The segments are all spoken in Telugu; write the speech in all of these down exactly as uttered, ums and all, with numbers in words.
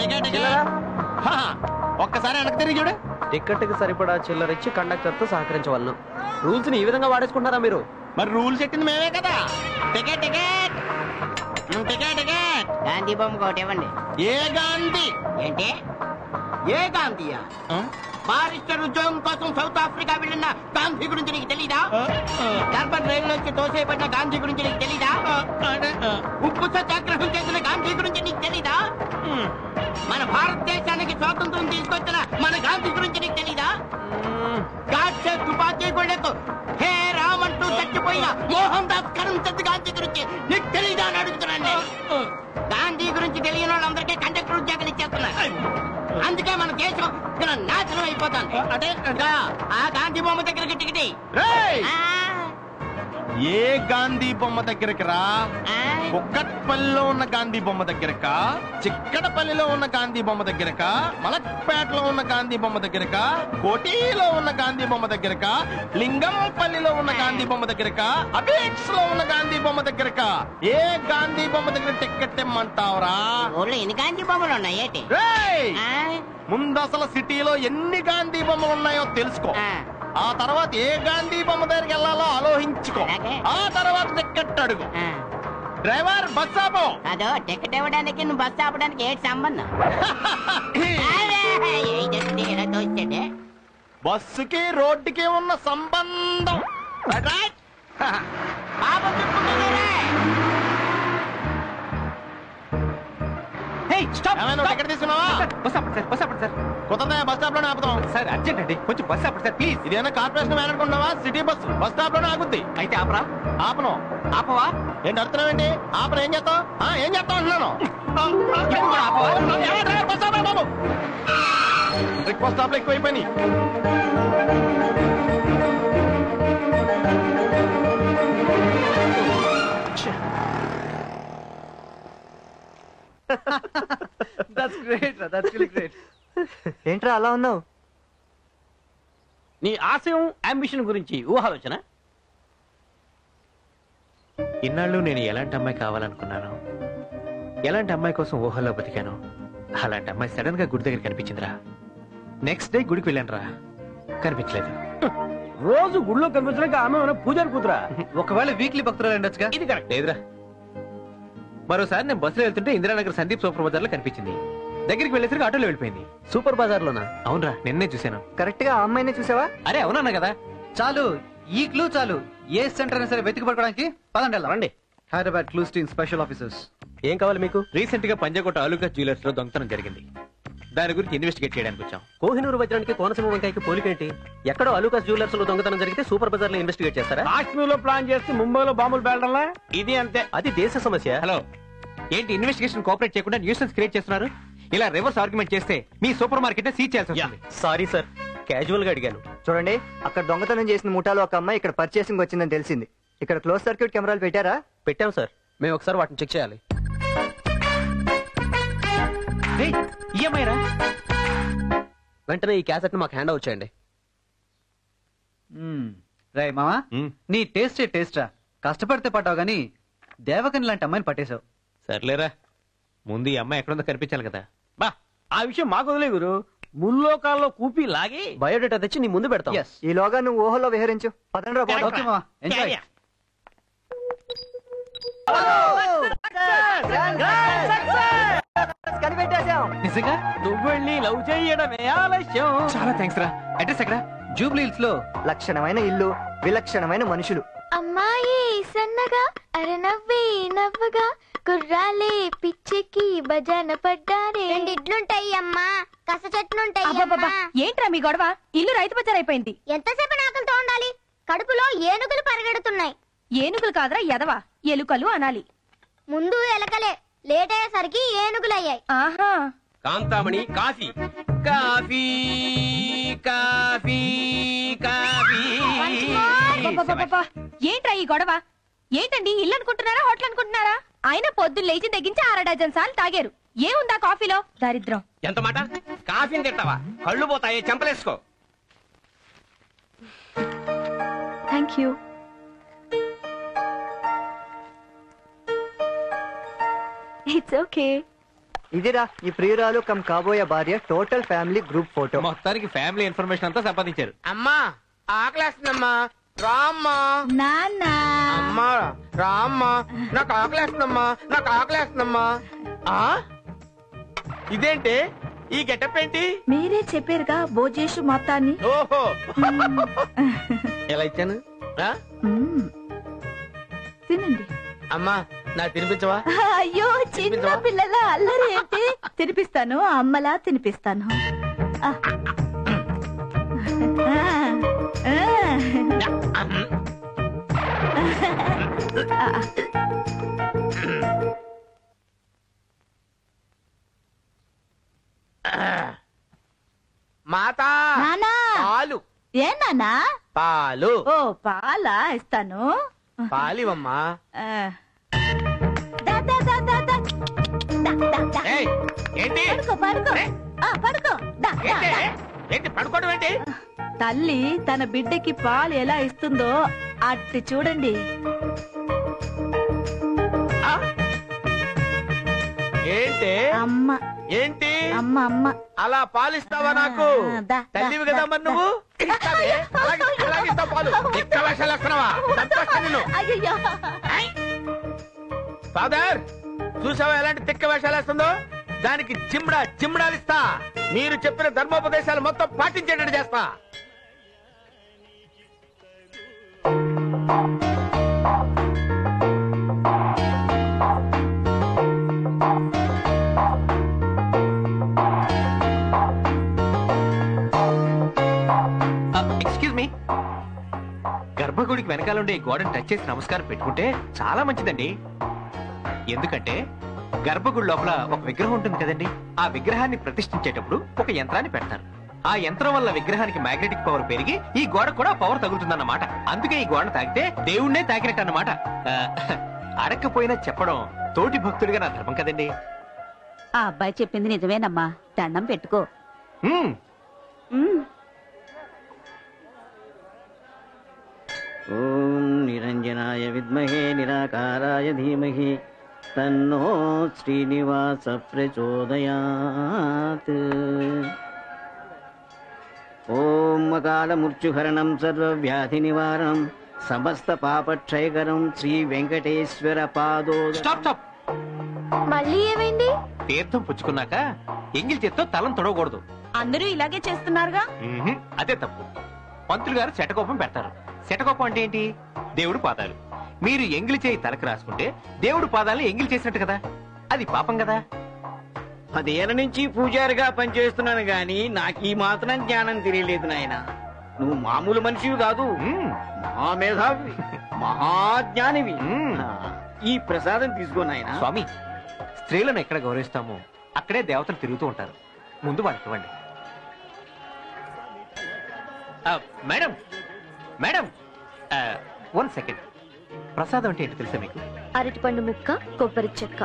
టికెట్ ఒక్కసారి వెనక్కి తిరిగి చూడు. టికెట్కి సరిపడా చిల్లర ఇచ్చి కండక్టర్తో సహకరించవలను. రూల్స్ ని ఈ విధంగా వాడేసుకుంటారా మీరు? మరి రూల్స్ ఎట్టింది మేమే కదా. Ticket ticket ticket ticket Gandhi బొమ్మ ఒకటి ఇవ్వండి. ఏ గాంధీ ఏంటి? ఏ గాంధీయా? బారిస్టర్ ఉద్యోగం కోసం సౌత్ ఆఫ్రికా వెళ్ళిన గాంధీ గురించి నీకు తెలీదా? డర్బన్ రైల్లోకి తోసేపడిన గాంధీ గురించి నీకు తెలీదా? ఉప్పు సత్యాగ్రహం చేసిన గాంధీ గురించి నీకు తెలీదా? మన భారతదేశానికి స్వాతంత్రం తీసుకొచ్చిన మన గాంధీ గురించి నీకు తెలీదా? గాడ్సే తుపాకీ గోడకు హే రామ్ అంటూ చచ్చిపోయిన మోహన్ దాస్ కరంచంద్ గాంధీ గురించి నీకు తెలీదా అని అడుగుతున్నాను. గాంధీ గురించి తెలియని వాళ్ళందరికీ కండక్టర్ ఉద్యోగాలు ఇచ్చేస్తున్నారు. అందుకే మన దేశం నాశనం అయిపోతుంది. అంటే ఆ గాంధీ బొమ్మ దగ్గరికి టికెట్. ఏ గాంధీ బొమ్మ దగ్గరికి రా? బొక్కట్పల్లిలో ఉన్న గాంధీ బొమ్మ దగ్గరక, చిక్కడపల్లిలో ఉన్న గాంధీ బొమ్మ దగ్గరక, మలక్పేటలో ఉన్న గాంధీ బొమ్మ దగ్గరక, కోటిలో ఉన్న గాంధీ బొమ్మ దగ్గరక, లింగంపల్లిలో ఉన్న గాంధీ బొమ్మ దగ్గరక, అబేక్స్ లో ఉన్న గాంధీ బొమ్మ దగ్గరక? ఏ గాంధీ బొమ్మ దగ్గర టిక్కెట్ ఇమ్మంటావురా? ఎన్ని గాంధీ బొమ్మలు ఉన్నాయేటి? ముందు అసలు సిటీలో ఎన్ని గాంధీ బొమ్మలు ఉన్నాయో తెలుసుకో. ఆ తర్వాత ఏ గాంధీ బొమ్మ దగ్గరికి వెళ్ళాలో ఆలోచించుకో. ఆ తర్వాత టిక్కెట్ అడుగు. డ్రైవర్ బస్ ఆపో. అదో టికెట్ ఇవ్వడానికి నువ్వు బస్ ఆపడానికి ఏంటి సంబంధం? బస్సుకి రోడ్డుకి ఉన్న సంబంధం. ఇదేనా కార్పొరేషన్ వ్యాన్ అనుకుంటున్నావా? సిటీ బస్సు బస్ స్టాప్ లోనే ఆగుద్ది. అయితే ఆపరా? ఆపను. ఆపవా? ఏంటి అడుగుతున్నావు ఏంటి? ఆపరా? ఏం చేస్తావు? ఏం చేస్తావు అంటున్నాను. బస్ స్టాప్ లో ఎక్కువైపోయి ఏంట్రా అలా ఉన్నావు? నీ ఆశయం అంబిషన్ గురించి ఊహాలోచన. ఇన్నాళ్ళు నేను ఎలాంటి అమ్మాయి కావాలనుకున్నాను, ఎలాంటి అమ్మాయి కోసం ఊహలో బతికాను, అలాంటి అమ్మాయి సడన్ గా గుడి దగ్గర కనిపించిందిరా. నెక్స్ట్ డే గుడికి వెళ్ళానురా, కనిపించలేదు. రోజు గుడిలో కనిపించడానికి ఆమె పూజారి కూతురా? ఒకవేళ వీక్లీ భక్తురాలు ఉండొచ్చుగా. ఇది కరెక్ట్ లేదురా. మరోసారి నేను బస్సులో వెళ్తుంటే ఇందిరానగర్ సందీప్ సూపర్ బజార్ లో కనిపించింది. దగ్గరికి వెళ్ళేసరికి ఆటోలో వెళ్ళిపోయింది. సూపర్ బజార్ లోనా? అవునరా, నిన్నే చూశాను. కరెక్ట్ గా ఆ అమ్మాయినే చూసావా? అరే అవునన్నా కదా. చాలు ఈ క్లూ చాలు. ఏ సెంటర్ అయినా సరే వెతికి పట్టుకోవడానికి పదండి వెళ్ళండి. Hyderabad clues team special officers. ఏం కావాలి మీకు? రీసెంట్ గా పంజాకోట ఆలుగా జ్యువెలర్స్ లో దొంగతనం జరిగింది. దాని గురించి ఇన్వెస్టిగేట్ చేయడానికి వచ్చాం. కోహినూరు వజ్రానికి కోనసీమ వంకాయకి పోలికేంటి? ఎక్కడో అలూకాస్ జ్యువెలర్స్ లో దొంగతనం జరిగితే సూపర్ బజార్ లో ఇన్వెస్టిగేట్ చేస్తారా? కాశ్మీర్లో ప్లాన్ చేస్తే ముంబైలో బాంబులు పేలడంలా ఇది అంతే. అది దేశ సమస్య. హలో, ఏంటి ఇన్వెస్టిగేషన్ కోఆపరేట్ చేయకుండా న్యూసెన్స్ క్రియేట్ చేస్తున్నారు? ఇలా రివర్స్ ఆర్గ్యుమెంట్ చేస్తే మీ సూపర్ మార్కెట్ ని సీజ్ చేయాల్సింది. సారీ సార్, క్యాజువల్ గా అడిగాను. చూడండి, అక్కడ దొంగతనం చేసిన ముఠాలో ఒక అమ్మాయి ఇక్కడ పర్చేసింగ్ వచ్చిందని తెలిసింది. ఇక్కడ క్లోజ్ సర్క్యూట్ కెమెరాలు పెట్టారా? పెట్టాం సార్. మేము ఒకసారి వాటిని చెక్ చేయాలి. వెంటనే ఈ క్యాసెట్ ను మాకు హ్యాండ్ అవుట్ చేయండి. రై మామా, నీ టేస్టే టేస్ట్రా. కష్టపడితే పట్టావు గానీ దేవకని లాంటి అమ్మాయిని పట్టేశావు. సర్లేరా, ముందు ఈ అమ్మాయి ఎక్కడుందో కనిపించాలి కదా. బా, ఆ విషయం మాకు వదిలే గురు. ముల్లోకాల్లో కూపి లాగి బయోడేటా తెచ్చి నీ ముందు పెడతాం. ఈలోగా నువ్వు ఓహోలో విహరించు. జూబ్లీహిల్స్ లో లక్షణమైన ఇల్లు, విలక్షణమైన మనుషులు. అమ్మాయి సన్నగా, అరనవ్వి నవ్వగా, కుర్రాలే పిచ్చెక్కి భజన పడ్డారే. రెండు ఇడ్లుంటాయి అమ్మా, కస చెట్లుంటాయి. ఏంట్రా మీ గొడవ? ఇల్లు రైతు బజార్ అయిపోయింది. ఎంతసేపు నాకంతో ఉండాలి? కడుపులో ఏనుగులు పరిగెడుతున్నాయి. ఏనుగులు కాదురా ఎదవా, ఎలుకలు అనాలి. ముందు ఎలకలే, లేట్ అయ్యేసరికి ఏనుగులయ్యాయి. ఆహా, Kantamani coffee coffee coffee coffee. ఏంట్రా ఈ గొడవ? ఏంటండి ఇల్లు అనుకుంటున్నారా, హోటల్ అనుకుంటున్నారా? ఆయన పొద్దున్న లేచి తెగించి ఆర డజన్ సార్లు తాగారు. ఏముందా కాఫీలో? దరిద్రం. ఎంత మాట, కాఫీని తింటావా? కళ్ళు పోతాయి, చెంపలేసుకో. Thank you. It's okay. ఇదిరా ఈ ప్రియురాలు కమ్ కాబోయ భార్య టోటల్ ఫ్యామిలీ గ్రూప్ ఫోటో. మొత్తానికి ఫ్యామిలీ ఇన్ఫర్మేషన్ అంతా సంపాదించారు. అమ్మా ఆకలేస్తుందమ్మా రామ్మా నాన్న అమ్మా రామ్మా నాకు ఆకలేస్తుందమ్మా నాకు ఆకలేస్తుందమ్మా. ఇదేంటి ఈ గెటప్ ఏంటి? మీరే చెప్పారుగా భోజేషు మొత్తాన్ని. ఓహో ఎలా ఇచ్చాను తినండి. అమ్మా నాకు తినిపించవా? అయ్యో చిన్న పిల్లల అల్లరి ఏంటి, తినిపిస్తాను అమ్మలా తినిపిస్తాను. మాతా పాలు. ఏ నానా పాలు? ఓ పాలా, ఇస్తాను పాలివమ్మా. తల్లి తన బిడ్డకి పాలు ఎలా ఇస్తుందో అట్టి చూడండి. ఏంటి అమ్మ ఏంటి అమ్మ అమ్మ అలా పాలు ఇస్తావా? నాకు తల్లివి కదా మరి నువ్వు. ఫాదర్ చూసావా ఎలాంటి తిక్క వేషాలు వేస్తుందో? దానికి చిమ్డా చిమ్డాలిస్తా. మీరు చెప్పిన ధర్మోపదేశాలు మొత్తం పాటించేటట్టు చేస్తా. ఎక్స్క్యూజ్ మీ, గర్భగుడికి వెనకాలండే గోడను టచ్ చేసి నమస్కారం పెట్టుకుంటే చాలా మంచిదండి. ఎందుకంటే గర్భగుడి లోపల ఒక విగ్రహం ఉంటుంది కదండి, ఆ విగ్రహాన్ని ప్రతిష్ఠించేటప్పుడు ఒక యంత్రాన్ని పెడతారు. ఆ యంత్రం వల్ల విగ్రహానికి మ్యాగ్నెటిక్ పవర్ పెరిగి ఈ గోడ కూడా పవర్ తగులుతుందన్నమాట. అందుకే ఈ గోడను తాకితే దేవుణ్ణే తాకినట్టు అన్నమాట. అడగకపోయినా చెప్పడం తోటి భక్తుడిగా నా ధర్మం కదండి. ఆ అబ్బాయి చెప్పింది నిజమేనమ్మా, దండం పెట్టుకో. ఓం నిరంజనాయ విద్మహే నిరాకారాయ ధీమహి తన్నో శ్రీనివాస ప్రచోదయాత్. ఓం అకాలమృత్యుహరణం సర్వవ్యాధి నివారణం సమస్త పాపక్షయకరం శ్రీ వెంకటేశ్వర పాదో. Stop stop. మళ్ళీ ఏమైంది? తీర్థం పుచ్చుకున్నాక ఎంగిల్ చేత్తో తలం తొడవకూడదు. అందరూ ఇలాగే చేస్తున్నారుగా. అదే తప్పు. పంతులు గారు శటకోపం పెడతారు. శటకోపం అంటే ఏంటి? దేవుడు పాదాలు. మీరు ఎంగిలి చేయి తలకు రాసుకుంటే దేవుడు పాదాలను ఎంగిలి చేసినట్టు కదా, అది పాపం కదా. పదేళ్ల నుంచి పూజారిగా పనిచేస్తున్నాను గాని నాకు ఈ మాత్రం జ్ఞానం తెలియలేదు నాయన. నువ్వు మామూలు మనిషివి కాదు, మహా మేధావి మహాజ్ఞానివి. ఈ ప్రసాదం తీసుకో నాయన. స్వామి, స్త్రీలను ఎక్కడ గౌరవిస్తామో అక్కడే దేవతలు తిరుగుతూ ఉంటారు. ముందు వాళ్ళకి ఇవ్వండి. Madam madam one second. ప్రసాదం అంటే ఏంటి తెలుసా మీకు? అరటిపండు ముక్క, కొబ్బరి చెక్క.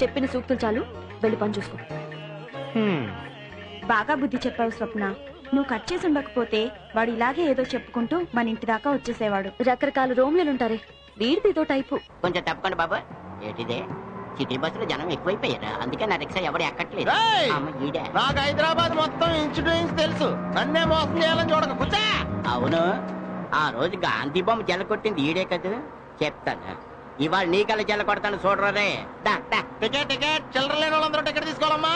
చెప్పిన సూక్తులు చాలు, వెళ్ళి పని చూసుకో. బాగా బుద్ధి చెప్పావు స్వప్న. నువ్వు కట్ చేసి ఉండకపోతే వాడు ఇలాగే ఏదో చెప్పుకుంటూ మన ఇంటి దాకా వచ్చేసేవాడు. రకరకాల రోమ్లుంటారే, వీడితో టైపు. కొంచెం తప్పకుండా బాబా. ఏంటిదే సిటీ బస్సులో జనం ఎక్కువైపోయారా? అందుకే నా రిక్షా ఎవరు ఎక్కట్లేదు. నాకు హైదరాబాద్ మొత్తం ఇన్సూరెన్స్ తెలుసు. నన్నే మోసం చేయాలని చూడకపోతే. అవును, ఆ రోజు గాంధీ బొమ్మ జల్ల కొట్టింది ఈడే కదా. చెప్తాను ఇవాళ నీకల్లా జల్ల కొడతాను చూడరే. టికెట్ టికెట్ చిల్లర లేని వాళ్ళందరూ టికెట్ తీసుకోవాలమ్మా.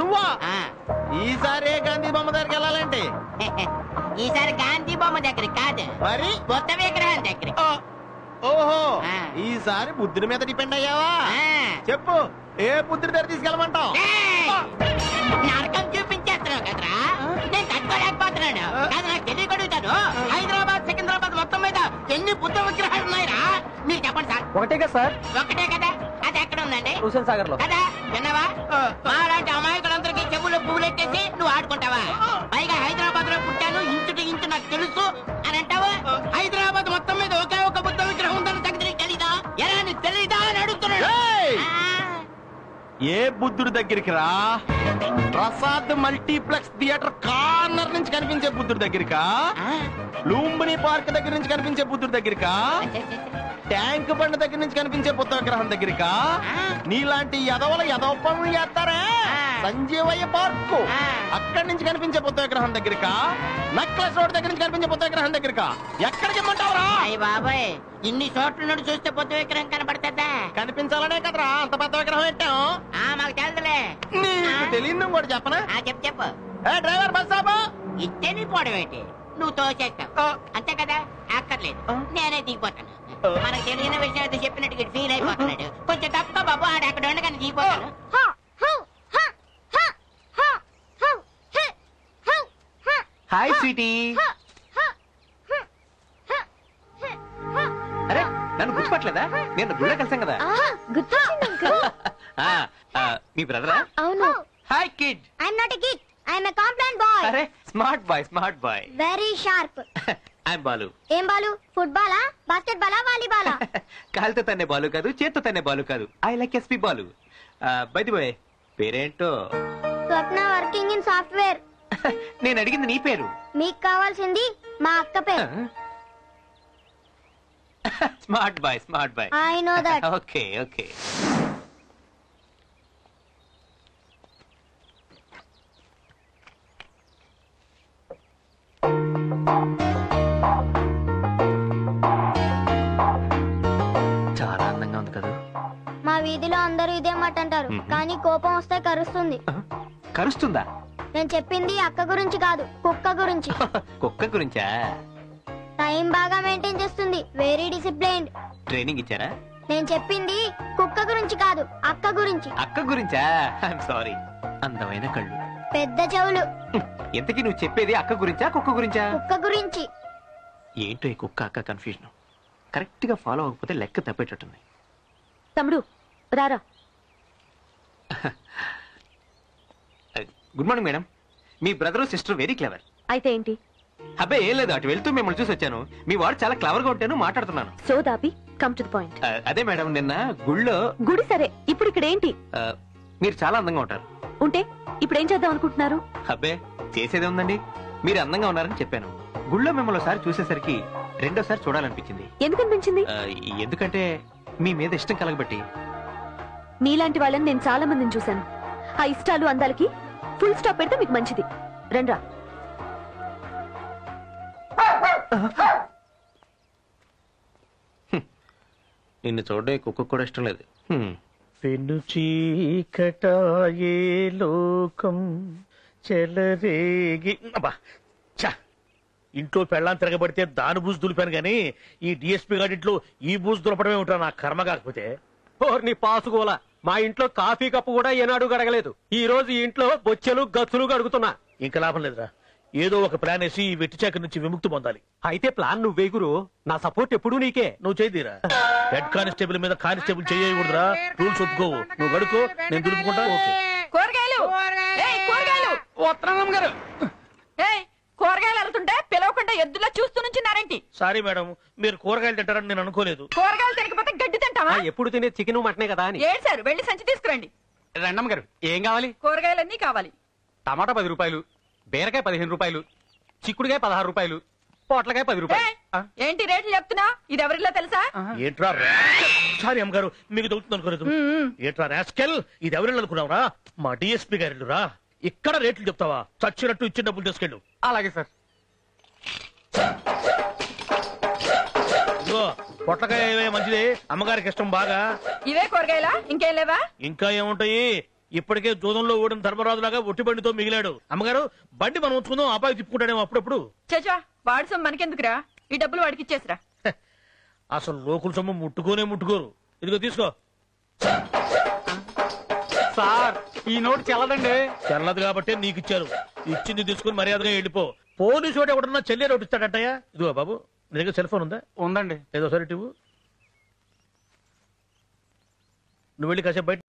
నువ్వా? ఈసారి గాంధీ బొమ్మ దగ్గరికి వెళ్ళాలంటే ఈసారి గాంధీ బొమ్మ దగ్గర కాదు, మరి కొత్త విగ్రహం దగ్గర. ఓహో, ఈసారి బుద్ధుడి మీద డిపెండ్ అయ్యావా? చెప్పు ఏ బుద్ధుడి దగ్గర తీసుకెళ్ళమంటావు? నరకం చూపించేస్తున్నావు కదరా, నేను తట్టుకోలేకపోతున్నాను. నాకు తెలియగడుగుతాను, హైదరాబాద్ సికింద్రాబాద్ మొత్తం మీద ఎన్ని బుద్ధ విగ్రహాలు ఉన్నాయిరా? మీరు చెప్పండి సార్. ఒకటే కదా సార్? ఒకటే కదా. అది ఎక్కడ ఉందండి? హుసేన్ సాగర్ లో కదా. విన్నావా, అలాంటి అమాయకులందరికీ చెవులు పువ్వులెట్టేసి నువ్వు ఆడుకుంటావా? పైగా హైదరాబాద్ లో పుట్టాను, ఇంచుటి ఇంచు నాకు తెలుసు అని అంటావా? హైదరాబాద్ మొత్తం మీద ఒకే ఒక బుద్ధ విగ్రహం ఉందని తగ్గి తెలీదా? ఎలా నీకు తెలీదా అని అడుగుతున్నాడు. ఈ ఏ బుద్ధుడి దగ్గరికి రా, ప్రసాద్ మల్టీప్లెక్స్ థియేటర్ కార్నర్ నుంచి కనిపించే బుద్ధుడి దగ్గరికా, లూంబిని పార్క్ దగ్గర నుంచి కనిపించే బుద్ధుడి దగ్గరికా, ట్యాంక్ బండ్ దగ్గర నుంచి కనిపించే బుద్ధ విగ్రహం దగ్గరికా? నీలాంటి యదవల యదవ పనులు చేస్తారా? సంజీవయ్య పార్క్ అక్కడి నుంచి కనిపించే బుద్ధ విగ్రహం దగ్గరికా, నక్లెస్ రోడ్ దగ్గర నుంచి కనిపించే బుద్ధ విగ్రహం దగ్గరికా? ఎక్కడికి ఇమ్మంటావురా? బాబాయ్ ఇన్ని చోట్ల నుండి చూస్తే బుద్ధ విగ్రహం కనపడుతుందా? కనిపించాలనే కదరా అంత పెద్ద విగ్రహం పెట్టాం. మాకు తెలుదులే, నీకు తెలియదు కూడా చెప్పనా? చెప్పు చెప్పు. డ్రైవర్ బస్ బాబు ఇస్తే నీ పొడవేటి నువ్వు తోచేస్తావు అంతే కదా, అక్కర్లేదు నేనే దిగిపోతాను. మనకు తెలియని విషయం చెప్పినట్టు ఫీల్ అయిపోతున్నాడు. కొంచెం తప్ప బాబు, ఆడ అక్కడ ఉండగానే దిగిపోతాను. Hi sweetie. అరే నన్ను గుర్తుపట్టలేదా? నేను గుళ్ళో కలిసాం కదా. మీ బ్రదరా? అవును. Hi kid. I'm not a kid, I'm a complaint boy. అరే smart boy, smart boy, very sharp. I'm Balu. ఏం బాలు? ఫుట్బాలా, బాస్కెట్ బాలా, వాలీబాలా? కాలుతో తన్నే బాలు కాదు, చేత్తో తన్నే బాలు కాదు, I like SP Balu. By the way పేరేంటో? Swapna, working in software. నేను అడిగింది నీ పేరు. మీకు కావాల్సింది మా అక్క పేరు. Smart boy, smart boy, I know that. Okay okay. చాలా అందంగా ఉంది కదా. మా వీధిలో అందరూ ఇదే మాట అంటారు, కానీ కోపం వస్తే కరుస్తుంది. కరుస్తుందా? నేను చెప్పింది అక్క గురించి కాదు, కుక్క గురించి. కుక్క గురించా? టైం బాగా మెయింటైన్ చేస్తుంది, వెరీ డిసిప్లైన్డ్. ట్రైనింగ్ ఇచ్చారా? నేను చెప్పింది కుక్క గురించి కాదు, అక్క గురించి. అక్క గురించా? I'm sorry. అందమైన కళ్ళు, పెద్ద చెవులు. ఎంతకీ నువ్వు చెప్పేది అక్క గురించా కుక్క గురించా? కుక్క గురించి. ఏంటో ఈ కుక్క అక్క కన్ఫ్యూజన్. కరెక్ట్ గా ఫాలో అవ్వకపోతే లెక్క తప్పేటట్టుంది. తమ్ముడు రారా. Good morning madam. మీ బ్రదర్ సిస్టర్ వెరీ క్లెవర్. అయితే ఏంటి? అబ్బే ఏం లేదు, అటు వెళ్తూ మిమ్మల్ని చూసి వచ్చాను. మీ వాడు చాలా క్లవర్ గా ఉంటాను మాట్లాడుతున్నాను. సో దాపి కమ్ టు ది పాయింట్. అదే మేడం, నిన్న గుళ్ళో. గుడి సరే, ఇప్పుడు ఇక్కడ ఏంటి? మీరు చాలా అందంగా ఉంటారు. ఉంటే ఇప్పుడు ఏం చేద్దాం అనుకుంటున్నారు? అబ్బే చేసేదే ఉందండి, మీరు అందంగా ఉన్నారని చెప్పాను. గుళ్ళో మిమ్మల్ని ఒకసారి చూసేసరికి రెండోసారి చూడాలనిపించింది. ఎందుకనిపించింది? ఎందుకంటే మీ మీద ఇష్టం కలగబట్టి. మీలాంటి వాళ్ళని నేను చాలా మందిని చూశాను. ఆ ఇష్టాలు అందాలకి ఫుల్ స్టాప్ పెడితే మీకు మంచిది. రండ్రా. నిన్ను చూడడం కుక్క కూడా ఇష్టం లేదు. పెను చీకటాయే లోకం చెలరేగి. అబ్బా చా, ఇంట్లో పెళ్ళాన్ని తిరగబడితే దాని బూజు దులిపాను గాని ఈ డిఎస్పీ గారి ఇంట్లో ఈ బూజు దులపడమే ఉంటా, నా కర్మ కాకపోతే. నీ పాసుకోలా, మా ఇంట్లో కాఫీ కప్పు కూడా ఏనాడు గడగలేదు. ఈ రోజు ఈ ఇంట్లో బొచ్చెలు గచ్చులు గడుగుతున్నా. ఇంకా లాభం లేదురా, ఏదో ఒక ప్లాన్ వేసి ఈ వెట్టి చాకరి నుంచి విముక్తి పొందాలి. అయితే ప్లాన్ నువ్వే గురు, నా సపోర్ట్ ఎప్పుడు నీకే. నువ్వు చేయిరా. హెడ్ కానిస్టేబుల్ మీద కానిస్టేబుల్ చేయకూడదురా, రూల్స్ ఒప్పుకోవు. నువ్వు గడుకో, నేను దులుపుకుంటా. కూరగాయలు గారు కూరగాయలు అడుగుతుంటే పిలవకుండా ఎద్దులా చూస్తూ నుంచున్నారేంటి? సారీ మేడం, మీరు కూరగాయలు తింటారని నేను అనుకోలేదు. కూరగాయలు తినకపోతే గడ్డి తింటావా? ఎప్పుడు తినే చికెన్ మటనే కదా అని. ఏడు సార్, వెళ్ళి సంచి తీసుకురండి. రండమ్మ గారు, ఏం కావాలి? కూరగాయలన్నీ కావాలి. టమాటా పది రూపాయలు, బీరకాయ పదిహేను రూపాయలు, చిక్కుడుకాయ పదహారు రూపాయలు, పొట్లకాయ పది రూపాయలు. ఏంటి రేట్లు చెప్తున్నా? ఇది ఎవరిలో తెలుసా? ఏంట్రా సారీ అమ్మ గారు, మీకు దొరుకుతుంది అనుకోలేదు. ఏంట్రా రాస్కెల్, ఇది ఎవరిలో అనుకున్నావురా? మా డిఎస్పీ గారిలో రా. ఇక్కడ రేట్లు చెప్తావా? చచ్చినట్టు ఇచ్చిన డబ్బులు తీసుకెళ్ళు. అలాగే సార్. పొట్లకాయ మంచిది, అమ్మగారికి ఇష్టం బాగా. ఇవే కూరగాయలా? ఇంకేం లేవా? ఇంకా ఏముంటాయి, ఇప్పటికే జూదంలో ఓడిన ధర్మరాజులాగా ఒట్టి బండితో మిగిలాడు. అమ్మగారు బండి మనం ఉంచుకుందాం, అబ్బాయి తిప్పుకుంటాడేమో అప్పుడప్పుడు. చచా వాడి సొమ్ము మనకెందుకురా, ఈ డబ్బులు వాడికి ఇచ్చేసిరా. అసలు లోకుల సొమ్ము ముట్టుకోనే ముట్టుకోరు. ఇదిగో తీసుకో సార్, ఈ నోట్ చెల్లదండి. చెల్లదు కాబట్టి నీకు ఇచ్చారు, ఇచ్చింది తీసుకుని మర్యాదగా వెళ్ళిపో. పోలీసు ఒకటి ఎవడన్నా చెల్లె నోటు ఇస్తాడటయ్యా. ఇదిగో బాబు, నీ దగ్గర సెల్ ఫోన్ ఉందా? ఉందండి. ఏదో సరే నువ్వు వెళ్ళి కాసేపు బయట